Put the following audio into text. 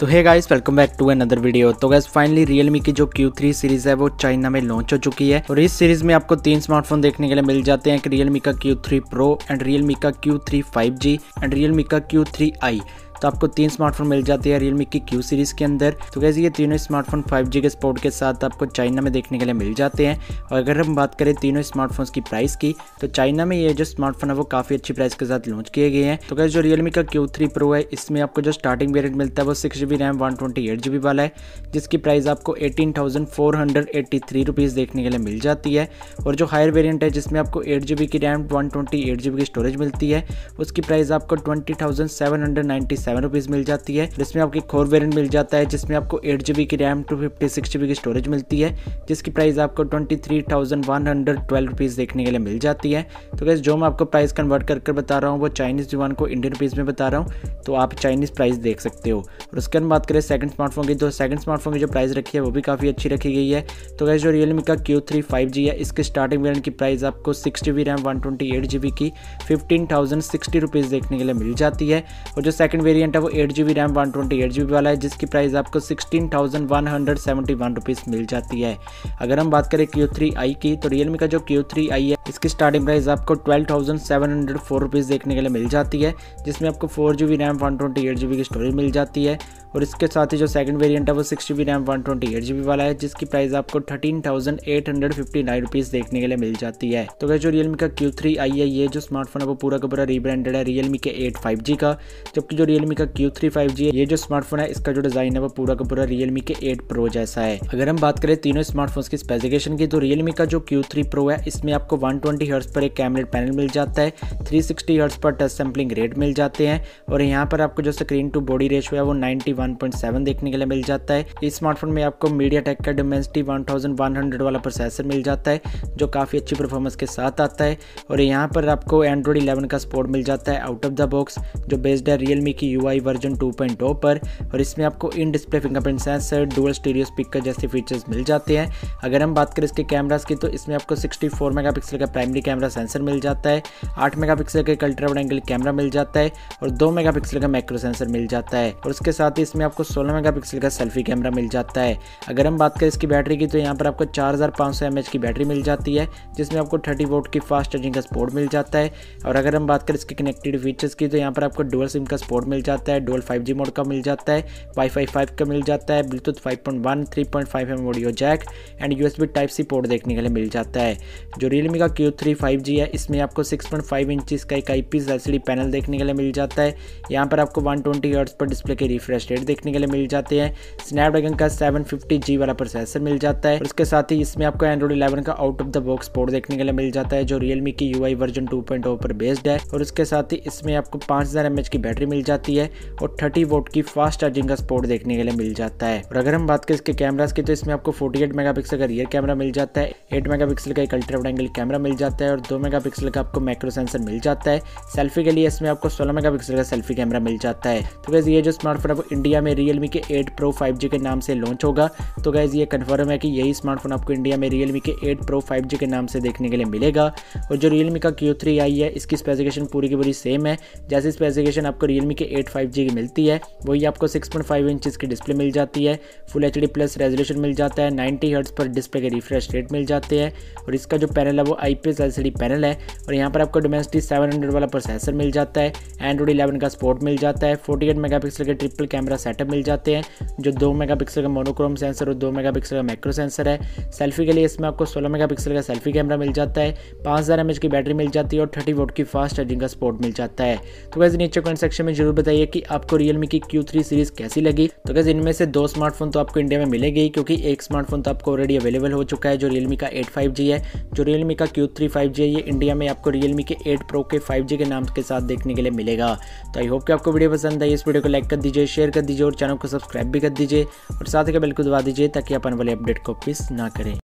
तो hey guys, welcome back to another video. तो guys finally Realme की जो Q3 सीरीज है वो चाइना में लॉन्च हो चुकी है और इस सीरीज में आपको तीन स्मार्टफोन देखने के लिए मिल जाते हैं, Realme का Q3 Pro एंड Realme का Q3 5G एंड Realme का Q3i। तो आपको तीन स्मार्टफोन मिल जाते हैं Realme की Q सीरीज़ के अंदर। तो गाइस ये तीनों स्मार्टफोन 5G के सपोर्ट के साथ आपको चाइना में देखने के लिए मिल जाते हैं। और अगर हम बात करें तीनों स्मार्टफोन्स की प्राइस की, तो चाइना में ये जो स्मार्टफोन है वो काफ़ी अच्छी प्राइस के साथ लॉन्च किए गए हैं। तो गाइस जो Realme का Q3 Pro है, इसमें आपको जो स्टार्टिंग वेरियंट मिलता है वो 6GB रैम 128GB वाला है, जिसकी प्राइस आपको 18,483 रुपीज़ देखने के लिए मिल जाती है। और जो हायर वेरियंट है जिसमें आपको 8GB की रैम 128GB की स्टोरेज मिलती है, उसकी प्राइस आपको 20,797 रुपीज़ मिल जाती है। इसमें आपको एक और वेरिएंट मिल जाता है जिसमें आपको 8GB की रैम 256GB की स्टोरेज मिलती है, जिसकी प्राइस आपको 23,112 रुपीज़ देखने के लिए मिल जाती है। तो गाइस जो मैं आपको प्राइस कन्वर्ट करके बता रहा हूँ वो चाइनीज़ युआन को इंडियन रुपीज़ में बता रहा हूँ, तो आप चाइनीज़ प्राइस देख सकते हो। और उसके बाद बात करें सेकंड स्मार्टफोन की, तो सेकंड स्मार्टफोन की जो प्राइस रखी है वो भी काफ़ी अच्छी रखी गई है। तो गाइस जो Realme का Q3 5G है, इसके स्टार्टिंग वेरिएंट की प्राइस आपको 6GB रैम 128GB की 15,060 रुपीज़ देखने के लिए मिल जाती है। और जो सेकंड वेरिएंट है वो 8GB रैम 128GB वाला है, जिसकी प्राइस आपको 16,171 रुपीज़ मिल जाती है। अगर हम बात करें Q3i की, तो Realme का जो Q3i है इसकी स्टार्टिंग प्राइस आपको 12,704 रुपीज़ देखने के लिए मिल जाती है, जिसमें आपको 4GB रैम 128GB की स्टोरेज मिल जाती है। और इसके साथ ही जो सेकंड वेरिएंट है वो 6GB रैम 128GB वाला है, जिसकी प्राइस आपको 13,859 रुपीज़ देखने के लिए मिल जाती है। तो गाइस जो Realme का Q3i है, ये जो स्मार्टफोन है वो पूरा का पूरा रीब्रांडेड है Realme के 8 5G का, जबकि जो Realme का Q3 5G है, ये जो स्मार्टफोन है इसका जो डिज़ाइन है वो पूरा का पूरा Realme के 8 Pro जैसा है। अगर हम बात करें तीनों स्मार्टफोन्स की स्पेसिफिकेशन की, तो Realme का जो Q3 Pro है इसमें आपको 120 हर्ट्ज़ पर एक कैमरा पैनल मिल जाता है, 360 हर्ट्ज़ पर टच सैम्पलिंग रेट मिल जाते हैं। और यहाँ पर आपको जो स्क्रीन टू बॉडी रेशियो है वो 91.7 देखने के लिए मिल जाता है। इस स्मार्टफोन में आपको MediaTek का Dimensity 1100 वाला प्रोसेसर मिल जाता है, जो काफ़ी अच्छी परफॉर्मेंस के साथ आता है। और यहाँ पर आपको Android 11 का सपोर्ट मिल जाता है आउट ऑफ द बॉक्स, जो बेस्ड है Realme की UI वर्जन 2.0 पर। और इसमें आपको in display fingerprint sensor, dual stereo speaker जैसे फीचर्स मिल जाते हैं। अगर हम बात करें इसके कैमरास की, तो इसमें आपको 64 मेगापिक्सल का प्राइमरी कैमरा सेंसर मिल जाता है, 8 मेगापिक्सल का अल्ट्रा वाइड एंगल कैमरा मिल जाता है और 2 मेगापिक्सल का मैक्रो सेंसर मिल जाता है। और उसके साथ ही इसमें आपको 16 मेगापिक्सल का सेल्फी कैमरा मिल जाता है। अगर हम बात करें इसकी बैटरी की, तो यहाँ पर आपको 4500 mAh की बैटरी मिल जाती है, जिसमें आपको 30 वोल्ट की फास्ट चार्जिंग का सपोर्ट मिल जाता है। और अगर हम बात करें इसकी कनेक्टिविटी फीचर्स की, तो यहाँ पर आपको डुअल सिम का सपोर्ट मिल जाता है, डुअल 5G मोड का मिल जाता है, वाईफाई 5 का मिल जाता है, Bluetooth 5.1, 3.5mm audio jack and USB Type-C port देखने के लिए मिल जाता है। जो Realme का Q3 5G है, इसमें आपको 6.5 इंचेस का एक IPS LCD पैनल देखने के लिए मिल जाता है। यहाँ पर आपको 120 हर्ट्ज़ पर डिस्प्ले के रिफ्रेश रेट देखने के लिए मिल जाते हैं, Snapdragon का 750G वाला प्रोसेसर मिल जाता है। उसके साथ ही इसमें आपको Android 11 का out of the box port देखने के लिए मिल जाता है, जो Realme की UI वर्जन 2.0 पर बेस्ड है। और उसके साथ ही इसमें आपको 5000 mAh की बैटरी मिल जाती है और 30 वोट की फास्ट चार्जिंग का सपोर्ट देखने के लिए मिल जाता है। और अगर हम बात करें इसके कैमरास की, तो इसमें आपको 48 मेगापिक्सल का रियर कैमरा मिल जाता है, 8 मेगापिक्सल का एक अल्ट्रा वाइड एंगल कैमरा मिल जाता है और 2 मेगापिक्सल का आपको मैक्रो सेंसर मिल जाता है। सेल्फी के लिए इसमें आपको 16 मेगापिक्सल का सेल्फी कैमरा मिल जाता है। तो गाइस ये जो स्मार्टफोन है वो इंडिया में Realme के 8 Pro 5G के नाम से लॉन्च होगा। तो गाइस ये कन्फर्म है कि यही स्मार्टफोन आपको इंडिया में Realme के 8 Pro 5G के नाम से देखने के लिए मिलेगा। और जो Realme का Q3i है, इसकी स्पेसिफिकेशन पूरी की पूरी सेम है। जैसे स्पेसिफिकेशन आपको Realme के 8 5G की मिलती है, वही आपको 6.5 इंच की डिस्प्ले मिल जाती है, फुल एचडी प्लस रेजोल्यूशन मिल जाता है, 90 हर्ट्ज़ पर डिस्प्ले के रिफ्रेश रेट मिल जाते हैं। और इसका जो पैनल है वो IPS LCD पैनल है। और यहाँ पर आपको Dimensity 700 वाला प्रोसेसर मिल जाता है, Android 11 का सपोर्ट मिल जाता है, 48 मेगापिक्सल के ट्रिपल कैमरा सेटअप मिल जाते हैं, जो 2 मेगापिक्सल का मोनोक्रोम सेंसर और 2 मेगापिक्सल का मैक्रो सेंसर है। सेल्फी के लिए इसमें आपको 16 मेगापिक्सल का सेल्फी कैमरा मिल जाता है, 5000 mAh की बैटरी मिल जाती है और 30 वोट की फास्ट चार्जिंग का सपोर्ट मिल जाता है। तो वैसे नीचे कमेंट सेक्शन में जरूर बताइए कि आपको Realme की Q3 सीरीज कैसी लगी। तो वैसे इनमें से 2 स्मार्टफोन तो आपको इंडिया में मिलेगी, क्योंकि एक स्मार्टफोन तो आपको ऑलरेडी अवेलेबल हो चुका है जो Realme का 8 5G है। जो Realme का Q3 5G है, ये इंडिया में आपको Realme के 8 Pro के 5G के नाम के साथ देखने के लिए मिलेगा। तो आई होप कि आपको वीडियो पसंद आई। इस वीडियो को लाइक कर दीजिए, शेयर कर दीजिए और चैनल को सब्सक्राइब भी कर दीजिए और साथ ही बेल को दबा दीजिए ताकि आप आने वाले अपडेट को मिस ना करें।